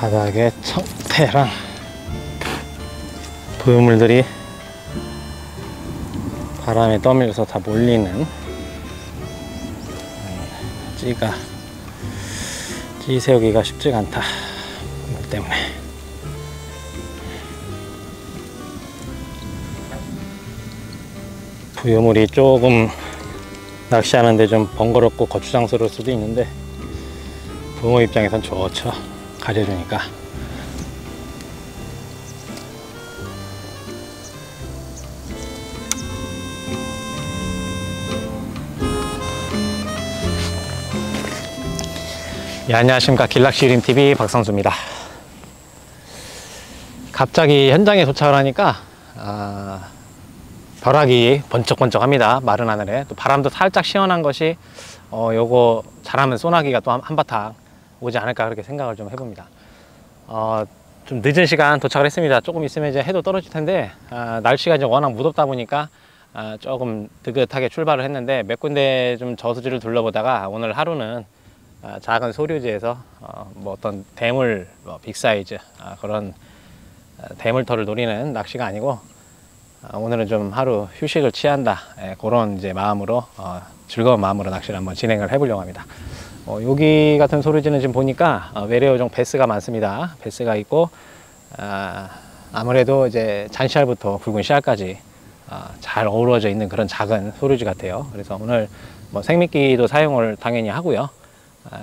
바닥에 청태랑 부유물들이 바람에 떠밀려서 다 몰리는 찌 세우기가 쉽지가 않다. 물 때문에. 부유물이 조금 낚시하는데 좀 번거롭고 거추장스러울 수도 있는데 붕어 입장에선 좋죠. 가려주니까. 예, 안녕하십니까. 길낚시유림 TV 박성수입니다. 갑자기 현장에 도착을 하니까 벼락이 번쩍번쩍 합니다. 마른 하늘에. 또 바람도 살짝 시원한 것이 요거 잘하면 소나기가 또 한바탕 오지 않을까 그렇게 생각을 좀 해봅니다. 좀 늦은 시간 도착을 했습니다. 조금 있으면 이제 해도 떨어질 텐데 날씨가 이제 워낙 무덥다 보니까 조금 느긋하게 출발을 했는데 몇 군데 좀 저수지를 둘러보다가 오늘 하루는 작은 소류지에서 뭐 어떤 대물, 뭐 빅사이즈 그런 대물터를 노리는 낚시가 아니고 오늘은 좀 하루 휴식을 취한다. 예, 그런 이제 마음으로 즐거운 마음으로 낚시를 한번 진행을 해보려고 합니다. 여기 같은 소류지는 지금 보니까 외래어종 베스가 많습니다. 베스가 있고 아무래도 이제 잔시알부터 굵은 씨알까지 잘 어우러져 있는 그런 작은 소류지 같아요. 그래서 오늘 뭐 생미끼도 사용을 당연히 하고요.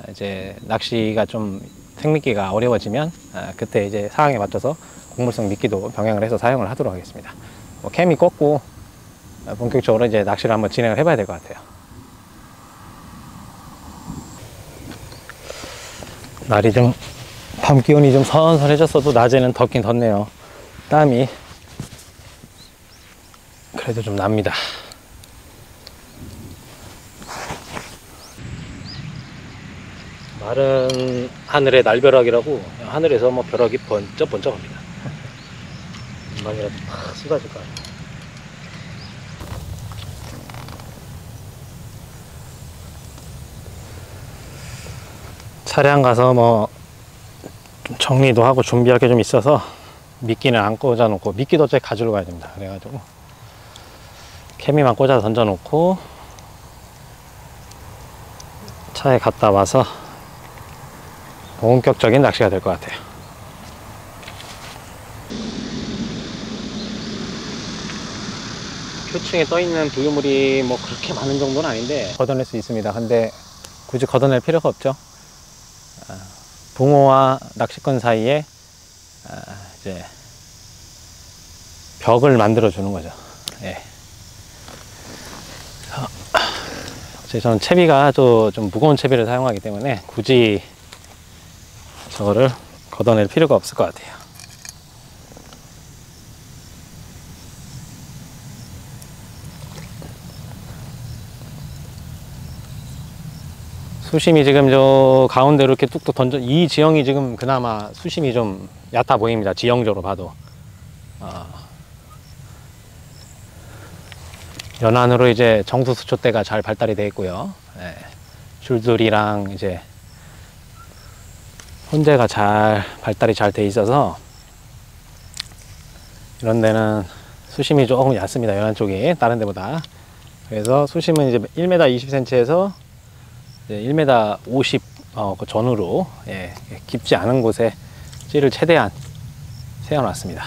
이제 낚시가 좀 생미끼가 어려워지면 그때 이제 상황에 맞춰서 곡물성 미끼도 병행을 해서 사용을 하도록 하겠습니다. 캠이 꺾고 본격적으로 이제 낚시를 한번 진행을 해봐야 될 것 같아요. 날이 좀 밤 기온이 좀 선선해졌어도 낮에는 덥긴 덥네요. 땀이 그래도 좀 납니다. 마른 하늘의 날벼락이라고 하늘에서 뭐 벼락이 번쩍번쩍합니다. 이라도 팍 쏟아질 거 아니에요. 차량 가서 뭐 정리도 하고 준비할 게 좀 있어서 미끼는 안 꽂아 놓고 미끼도 어차피 가지러 가야 됩니다. 그래가지고 케미만 꽂아서 던져 놓고 차에 갔다 와서 본격적인 낚시가 될 것 같아요. 표층에 떠있는 부유물이 뭐 그렇게 많은 정도는 아닌데 걷어낼 수 있습니다. 근데 굳이 걷어낼 필요가 없죠. 붕어와 낚시꾼 사이에 이제 벽을 만들어 주는 거죠. 예. 저는 채비가 또 좀 무거운 채비를 사용하기 때문에 굳이 저거를 걷어낼 필요가 없을 것 같아요. 수심이 지금 저 가운데로 이렇게 뚝뚝 던져 이 지형이 지금 그나마 수심이 좀 얕아 보입니다. 지형적으로 봐도 연안으로 이제 정수수초대가 잘 발달이 되어 있고요. 예. 줄줄이랑 이제 혼재가 잘 발달이 잘 되어 있어서 이런 데는 수심이 조금 얕습니다. 연안 쪽이 다른 데보다. 그래서 수심은 이제 1m 20cm에서 1m 50 그 전후로 예, 깊지 않은 곳에 찌를 최대한 세워놨습니다.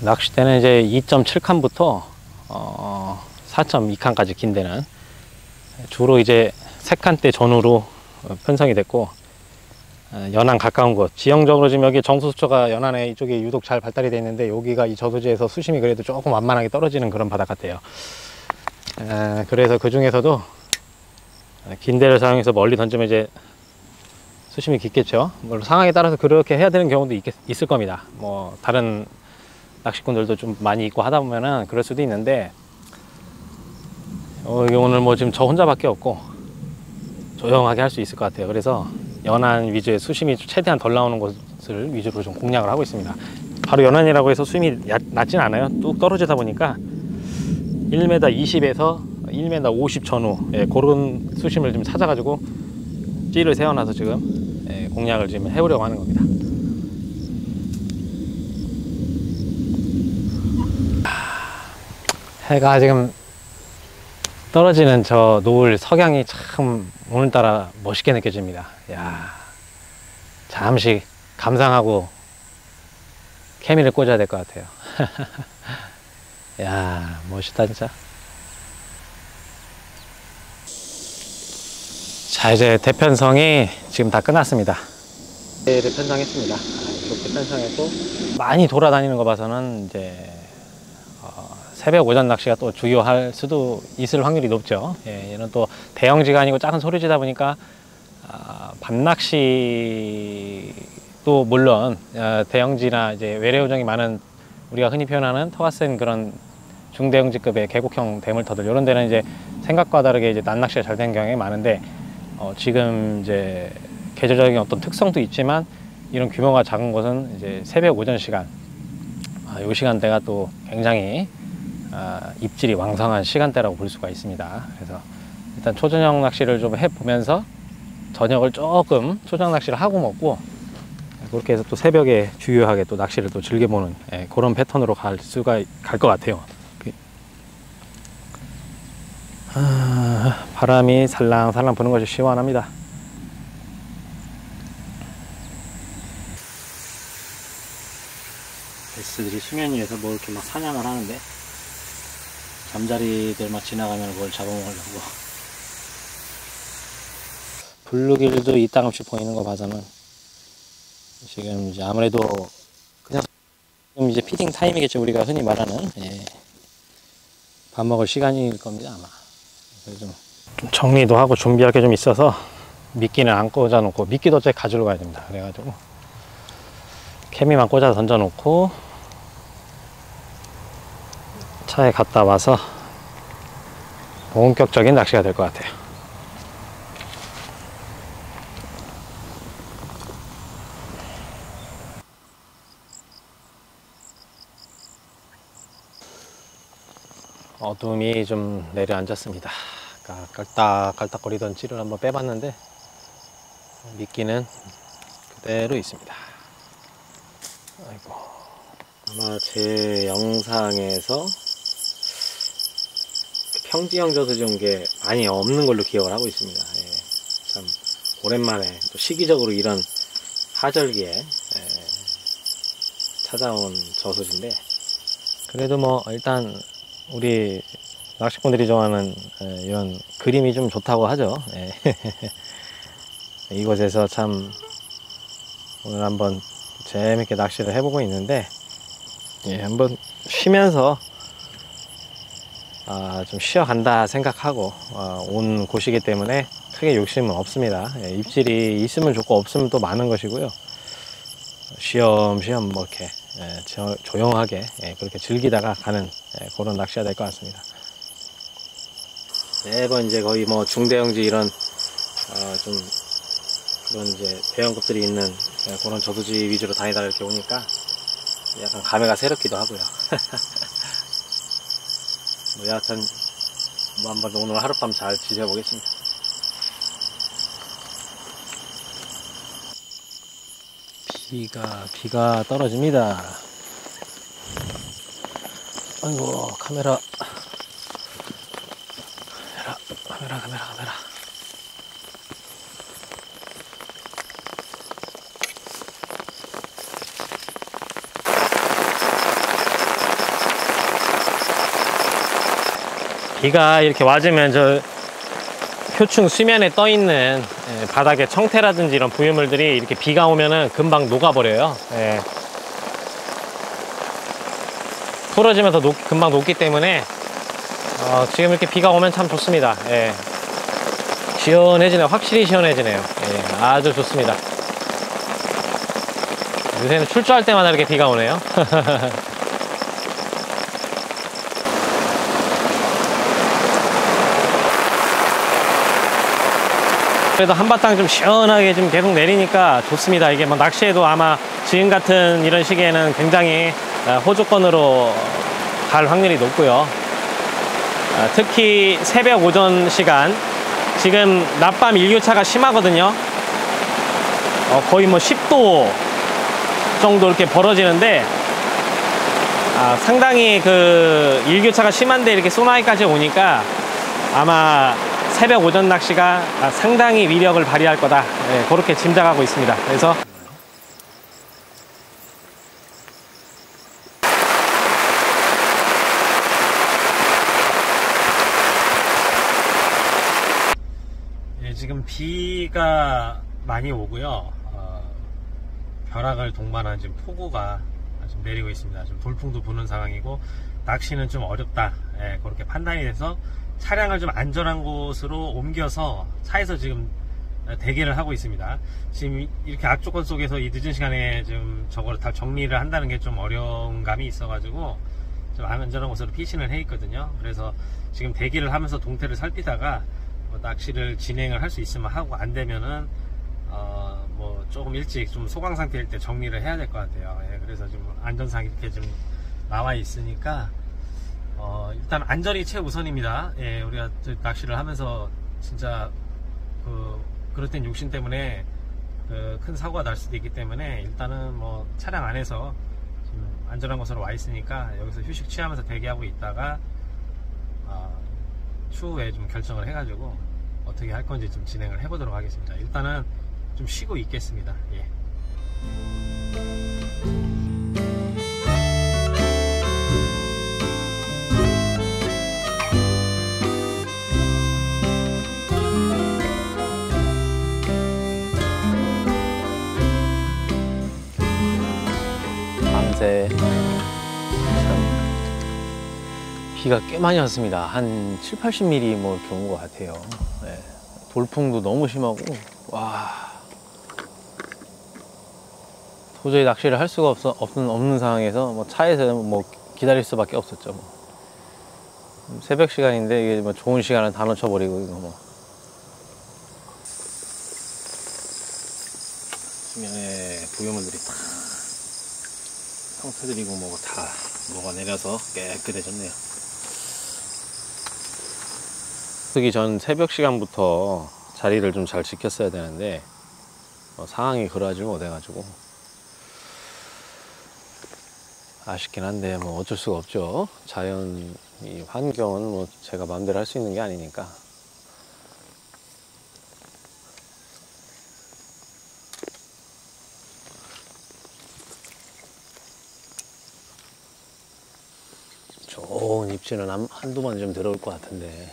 낚싯대는 이제 2.7칸부터 4.2칸까지 긴 데는 주로 이제 3칸대 전후로 편성이 됐고 연안 가까운 곳 지형적으로 지금 여기 정수수초가 연안에 이쪽에 유독 잘 발달이 되어 있는데 여기가 이 저수지에서 수심이 그래도 조금 완만하게 떨어지는 그런 바다 같아요. 그래서 그 중에서도 긴 대를 사용해서 멀리 던지면 이제 수심이 깊겠죠. 물론 상황에 따라서 그렇게 해야 되는 경우도 있을 겁니다. 뭐 다른 낚시꾼들도 좀 많이 있고 하다 보면은 그럴 수도 있는데 여기 오늘 뭐 지금 저 혼자밖에 없고 조용하게 할 수 있을 것 같아요. 그래서 연안 위주의 수심이 최대한 덜 나오는 곳을 위주로 좀 공략을 하고 있습니다. 바로 연안이라고 해서 수심이 낮진 않아요. 뚝 떨어지다 보니까 1m 20에서 1m 50 전후, 예, 그런 수심을 좀 찾아가지고 찌를 세워놔서 지금, 예, 공략을 지금 해오려고 하는 겁니다. 해가 지금 떨어지는 저 노을 석양이 참 오늘따라 멋있게 느껴집니다. 야, 잠시 감상하고 케미를 꽂아야 될 것 같아요. 야, 멋있다 진짜. 자, 이제 대편성이 지금 다 끝났습니다. 이제 편성했습니다. 이렇게 편성했고, 많이 돌아다니는 거 봐서는 이제 새벽 오전 낚시가 또 주요할 수도 있을 확률이 높죠. 예, 얘는 또 대형지가 아니고 작은 소류지다 보니까 밤낚시도 물론 대형지나 이제 외래우정이 많은, 우리가 흔히 표현하는 터가 센 그런 중대형지급의 계곡형 대물터들, 이런 데는 이제 생각과 다르게 이제 낮낚시가 잘 된 경향이 많은데, 지금 이제 계절적인 어떤 특성도 있지만 이런 규모가 작은 곳은 이제 새벽 오전 시간, 이 시간대가 또 굉장히 입질이 왕성한 시간대라고 볼 수가 있습니다. 그래서 일단 초저녁 낚시를 좀 해보면서 저녁을 조금 초저녁 낚시를 하고 먹고, 그렇게 해서 또 새벽에 주요하게 또 낚시를 또 즐겨보는, 예, 그런 패턴으로 갈 것 같아요. 바람이 살랑살랑 부는 것이 시원합니다. 베스들이 수면 위에서 뭐 이렇게 막 사냥을 하는데, 잠자리들 막 지나가면 그걸 잡아먹으려고. 블루길도 이따금씩 보이는 거 봐서는 지금 이제 아무래도 그냥 지금 이제 피딩 타임이겠죠, 우리가 흔히 말하는. 예, 밥 먹을 시간일 겁니다 아마. 그래서 좀 정리도 하고 준비할 게 좀 있어서 미끼는 안 꽂아 놓고, 미끼도 어차피 가지러 가야 됩니다. 그래가지고 케미만 꽂아서 던져 놓고 차에 갔다 와서 본격적인 낚시가 될 것 같아요. 어둠이 좀 내려앉았습니다. 아까 깔딱깔딱거리던 찌를 한번 빼봤는데 미끼는 그대로 있습니다. 아이고, 아마 제 영상에서 평지형 저수지온게 많이 없는 걸로 기억을 하고 있습니다. 예, 참 오랜만에 또 시기적으로 이런 하절기에, 예, 찾아온 저수지인데, 그래도 뭐 일단 우리 낚시꾼들이 좋아하는, 예, 이런 그림이 좀 좋다고 하죠. 예. 이곳에서 참 오늘 한번 재밌게 낚시를 해보고 있는데, 예, 한번 쉬면서 좀 쉬어간다 생각하고 온 곳이기 때문에 크게 욕심은 없습니다. 예, 입질이 있으면 좋고 없으면 또 많은 것이고요. 쉬엄쉬엄 뭐 이렇게, 예, 조용하게, 예, 그렇게 즐기다가 가는, 예, 그런 낚시가 될 것 같습니다. 매번 이제 거의 뭐 중대형지 이런 좀 그런 이제 대형급들이 있는 그런 저수지 위주로 다니다가 이렇게 오니까 약간 감회가 새롭기도 하고요. 뭐 여하튼 뭐 한번 오늘 하룻밤 잘 지내보겠습니다. 비가 떨어집니다. 아이고, 카메라. 비가 이렇게 와주면 저 표층 수면에 떠 있는 바닥에 청태라든지 이런 부유물들이 이렇게 비가 오면은 금방 녹아버려요. 예. 풀어지면서 금방 녹기 때문에 지금 이렇게 비가 오면 참 좋습니다. 예. 시원해지네요. 확실히 시원해지네요. 예. 아주 좋습니다. 요새는 출조할 때마다 이렇게 비가 오네요. 그래도 한바탕 좀 시원하게 좀 계속 내리니까 좋습니다. 이게 뭐 낚시에도 아마 지금 같은 이런 시기에는 굉장히 호조권으로 갈 확률이 높고요. 특히 새벽 오전 시간, 지금 낮밤 일교차가 심하거든요. 거의 뭐 10도 정도 이렇게 벌어지는데, 상당히 그 일교차가 심한데 이렇게 소나기까지 오니까 아마 새벽 오전 낚시가 상당히 위력을 발휘할 거다, 네, 그렇게 짐작하고 있습니다. 그래서 네, 지금 비가 많이 오고요. 벼락을 동반한 지금 폭우가 지금 내리고 있습니다. 지금 돌풍도 부는 상황이고 낚시는 좀 어렵다, 네, 그렇게 판단이 돼서 차량을 좀 안전한 곳으로 옮겨서 차에서 지금 대기를 하고 있습니다. 지금 이렇게 악조건 속에서 이 늦은 시간에 지금 저걸 다 정리를 한다는 게 좀 어려운 감이 있어가지고 좀 안전한 곳으로 피신을 해 있거든요. 그래서 지금 대기를 하면서 동태를 살피다가 뭐 낚시를 진행을 할 수 있으면 하고, 안 되면은 뭐 조금 일찍 좀 소강 상태일 때 정리를 해야 될 것 같아요. 예, 그래서 지금 안전상 이렇게 좀 나와 있으니까 일단 안전이 최우선입니다. 예, 우리가 낚시를 하면서 진짜 그럴 땐 욕심 때문에 큰 사고가 날 수도 있기 때문에 일단은 뭐 차량 안에서 지금 안전한 곳으로 와 있으니까 여기서 휴식 취하면서 대기하고 있다가 추후에 좀 결정을 해가지고 어떻게 할 건지 좀 진행을 해보도록 하겠습니다. 일단은 좀 쉬고 있겠습니다. 예. 밤새 비가 꽤 많이 왔습니다. 한 7, 80mm 뭐 이렇게 온 것 같아요. 네. 돌풍도 너무 심하고, 와, 도저히 낚시를 할 수가 없는 상황에서 뭐 차에서 뭐 기다릴 수밖에 없었죠. 뭐. 새벽 시간인데 이게 뭐 좋은 시간을 다 놓쳐버리고 이거 뭐. 수면에 부유물들이 다 상태들이고 뭐고 다 녹아내려서 깨끗해졌네요. 특히 전 새벽 시간부터 자리를 좀 잘 지켰어야 되는데 상황이 그러하지 못해가지고 아쉽긴 한데 뭐 어쩔 수가 없죠. 자연 이 환경은 뭐 제가 마음대로 할 수 있는 게 아니니까. 좋은 입질은 한두 번 좀 들어올 것 같은데.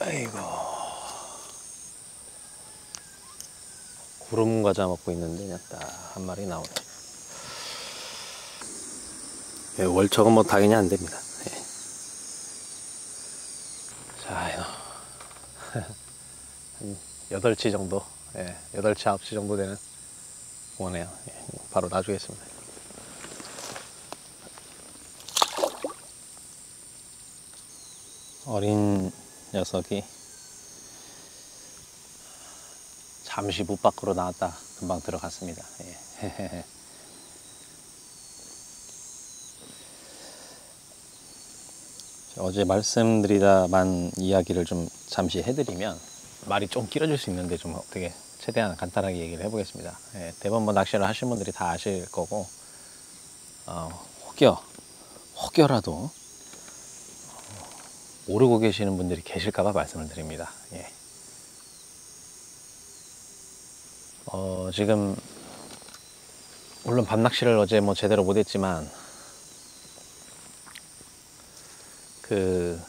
아이고, 구름 과자 먹고 있는데 딱 한 마리 나오네. 예, 월척은 뭐 당연히 안 됩니다. 예. 자, 한 8치 정도, 예, 8치 9치 정도 되는 붕어네요. 예, 바로 놔주겠습니다. 어린 녀석이 잠시 못 밖으로 나왔다 금방 들어갔습니다. 예. 어제 말씀드리다만 이야기를 좀 잠시 해드리면 말이 좀 길어질 수 있는데 좀 어떻게 최대한 간단하게 얘기를 해보겠습니다. 예, 대부분 뭐 낚시를 하신 분들이 다 아실 거고, 혹여라도 모르고 계시는 분들이 계실까봐 말씀을 드립니다. 예. 지금 물론 밤낚시를 어제 뭐 제대로 못했지만 그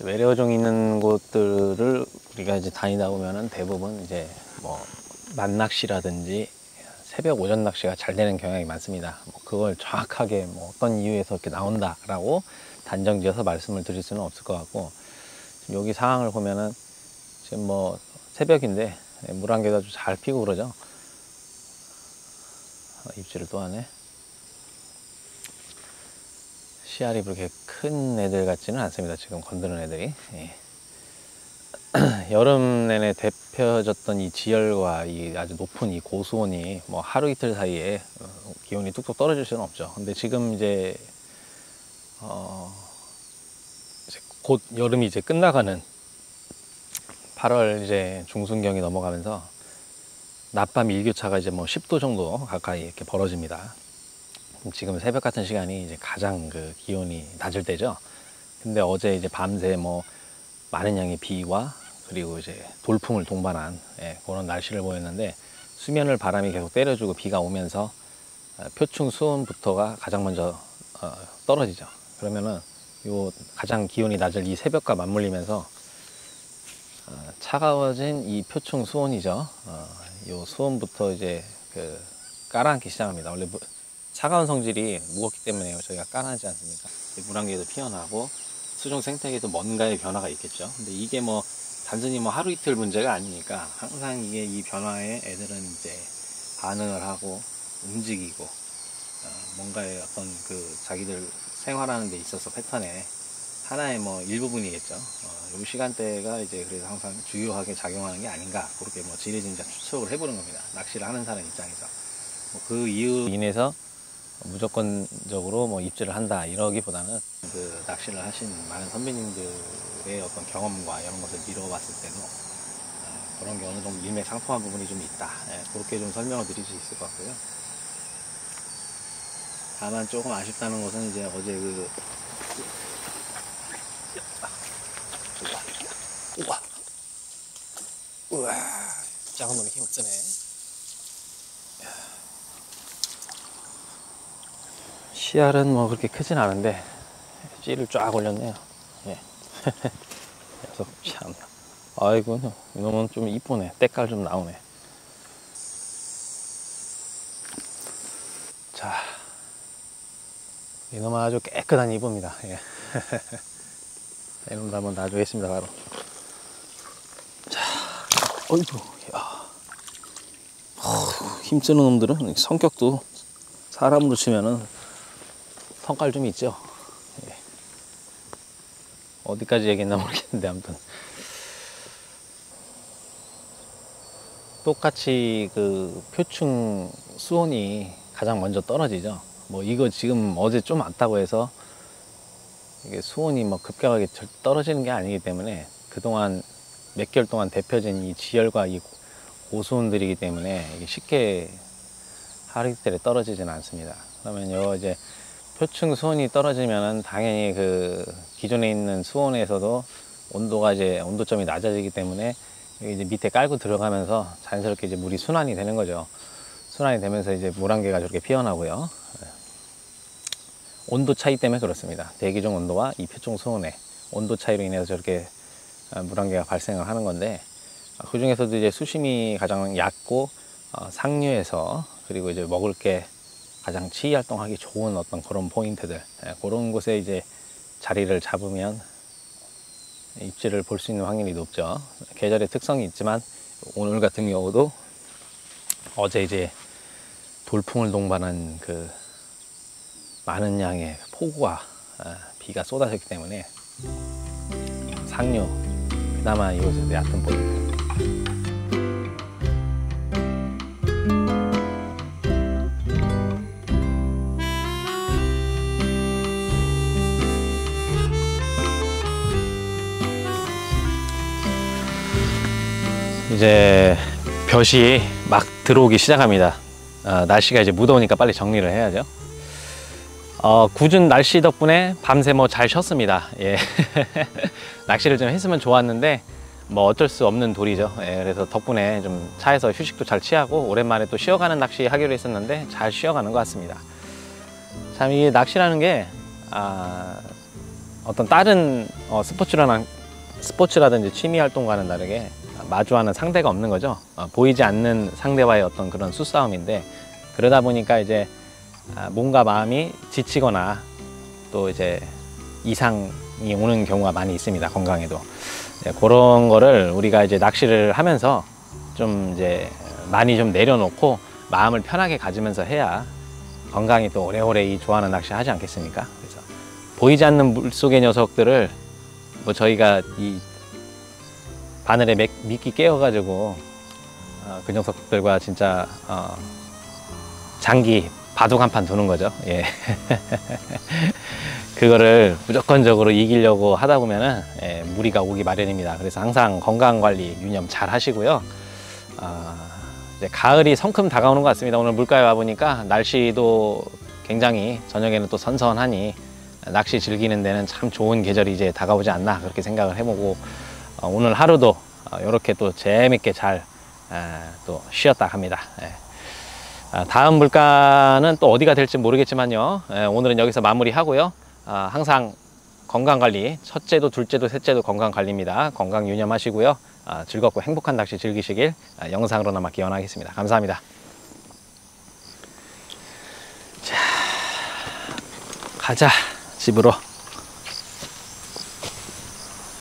외래어종 있는 곳들을 우리가 이제 다니다 보면은 대부분 이제 뭐 만낚시라든지 새벽 오전 낚시가 잘 되는 경향이 많습니다. 뭐 그걸 정확하게 뭐 어떤 이유에서 이렇게 나온다라고 단정지어서 말씀을 드릴 수는 없을 것 같고, 지금 여기 상황을 보면은 지금 뭐 새벽인데 물안개도 아주 잘 피고 그러죠. 입질을 또 하네. 씨알이 그렇게 큰 애들 같지는 않습니다. 지금 건드는 애들이. 예. 여름 내내 데펴졌던 이 지열과 이 아주 높은 이 고수온이 뭐 하루 이틀 사이에 기온이 뚝뚝 떨어질 수는 없죠. 근데 지금 이제 곧 여름이 이제 끝나가는 8월 이제 중순경이 넘어가면서 낮밤 일교차가 이제 뭐 10도 정도 가까이 이렇게 벌어집니다. 지금 새벽 같은 시간이 이제 가장 그 기온이 낮을 때죠. 근데 어제 이제 밤새 뭐 많은 양의 비와 그리고 이제 돌풍을 동반한 그런 날씨를 보였는데, 수면을 바람이 계속 때려주고 비가 오면서 표층 수온부터가 가장 먼저 떨어지죠. 그러면은 요 가장 기온이 낮을 이 새벽과 맞물리면서 차가워진 이 표층 수온이죠. 요 수온부터 이제 그 깔아앉기 시작합니다. 원래 차가운 성질이 무겁기 때문에 저희가 깔아앉지 않습니까? 물안개도 피어나고 수중 생태계도 뭔가의 변화가 있겠죠. 근데 이게 뭐 단순히 뭐 하루 이틀 문제가 아니니까 항상 이게 이 변화에 애들은 이제 반응을 하고 움직이고 뭔가의 어떤 그 자기들 생활하는 데 있어서 패턴의 하나의 뭐 일부분이겠죠. 이 시간대가 이제 그래서 항상 주요하게 작용하는 게 아닌가, 그렇게 뭐 지레짐작 추측을 해보는 겁니다. 낚시를 하는 사람 입장에서. 뭐 그 이유로 인해서 무조건적으로 뭐 입질을 한다 이러기보다는 그 낚시를 하신 많은 선배님들의 어떤 경험과 이런 것을 미뤄봤을 때도 그런 게 어느 정도 일맥상통한 부분이 좀 있다, 그렇게 좀 설명을 드릴 수 있을 것 같고요. 다만 조금 아쉽다는 것은 이제 어제 그 우와 작은 놈이 힘을 쓰네. 씨알은 뭐 그렇게 크진 않은데 씨를 쫙 올렸네요. 예. 녀석 참. 아이고, 이놈은 좀 이쁘네. 때깔 좀 나오네. 자, 이놈은 아주 깨끗한 이쁩니다. 예. 이놈도 한번 놔주겠습니다. 바로. 자, 어이구, 야. 힘쓰는 놈들은 성격도 사람으로 치면은 성깔 좀 있죠. 예. 어디까지 얘기했나 모르겠는데 아무튼 똑같이 그 표층 수온이 가장 먼저 떨어지죠. 뭐 이거 지금 어제 좀 왔다고 해서 이게 수온이 뭐 급격하게 떨어지는 게 아니기 때문에 그동안 몇 개월 동안 데펴진 이 지열과 이 고수온들이기 때문에 이게 쉽게 하루 이틀에 떨어지진 않습니다. 그러면 요 이제 표층 수온이 떨어지면 당연히 그 기존에 있는 수온에서도 온도가 이제 온도점이 낮아지기 때문에 이제 밑에 깔고 들어가면서 자연스럽게 이제 물이 순환이 되는 거죠. 순환이 되면서 이제 물안개가 저렇게 피어나고요. 온도 차이 때문에 그렇습니다. 대기종 온도와 이 표층 수온의 온도 차이로 인해서 저렇게 물안개가 발생을 하는 건데, 그 중에서도 이제 수심이 가장 얕고 상류에서 그리고 이제 먹을 게 가장 치이 활동하기 좋은 어떤 그런 포인트들, 그런 곳에 이제 자리를 잡으면 입질을 볼 수 있는 확률이 높죠. 계절의 특성이 있지만 오늘 같은 경우도 어제 이제 돌풍을 동반한 그 많은 양의 폭우와 비가 쏟아졌기 때문에 상류, 그나마 이곳에서 얕은 포인트. 이제 볕이 막 들어오기 시작합니다. 날씨가 이제 무더우니까 빨리 정리를 해야죠. 굳은 날씨 덕분에 밤새 뭐 잘 쉬었습니다. 예. 낚시를 좀 했으면 좋았는데 뭐 어쩔 수 없는 도리죠. 예, 그래서 덕분에 좀 차에서 휴식도 잘 취하고 오랜만에 또 쉬어가는 낚시 하기로 했었는데 잘 쉬어가는 것 같습니다. 참 이 낚시라는 게 어떤 다른 스포츠라든지 취미 활동과는 다르게 마주하는 상대가 없는 거죠. 보이지 않는 상대와의 어떤 그런 수싸움인데, 그러다 보니까 이제 몸과 마음이 지치거나 또 이제 이상이 오는 경우가 많이 있습니다. 건강에도. 그런 거를 우리가 이제 낚시를 하면서 좀 이제 많이 좀 내려놓고 마음을 편하게 가지면서 해야 건강히 또 오래오래 이 좋아하는 낚시 하지 않겠습니까? 그래서 보이지 않는 물속의 녀석들을 뭐 저희가 이 바늘에 미끼 깨어가지고 그 녀석들과 진짜 장기 바둑 한 판 두는 거죠. 예. 그거를 무조건적으로 이기려고 하다 보면은 예, 무리가 오기 마련입니다. 그래서 항상 건강관리 유념 잘 하시고요. 이제 가을이 성큼 다가오는 것 같습니다. 오늘 물가에 와보니까 날씨도 굉장히 저녁에는 또 선선하니 낚시 즐기는 데는 참 좋은 계절이 이제 다가오지 않나 그렇게 생각을 해보고 오늘 하루도 이렇게 또 재밌게 잘 또 쉬었다 갑니다. 예. 다음 물가는 또 어디가 될지 모르겠지만요. 예, 오늘은 여기서 마무리하고요. 항상 건강관리, 첫째도 둘째도 셋째도 건강관리입니다. 건강 유념하시고요. 즐겁고 행복한 낚시 즐기시길 영상으로나마 기원하겠습니다. 감사합니다. 자, 가자 집으로.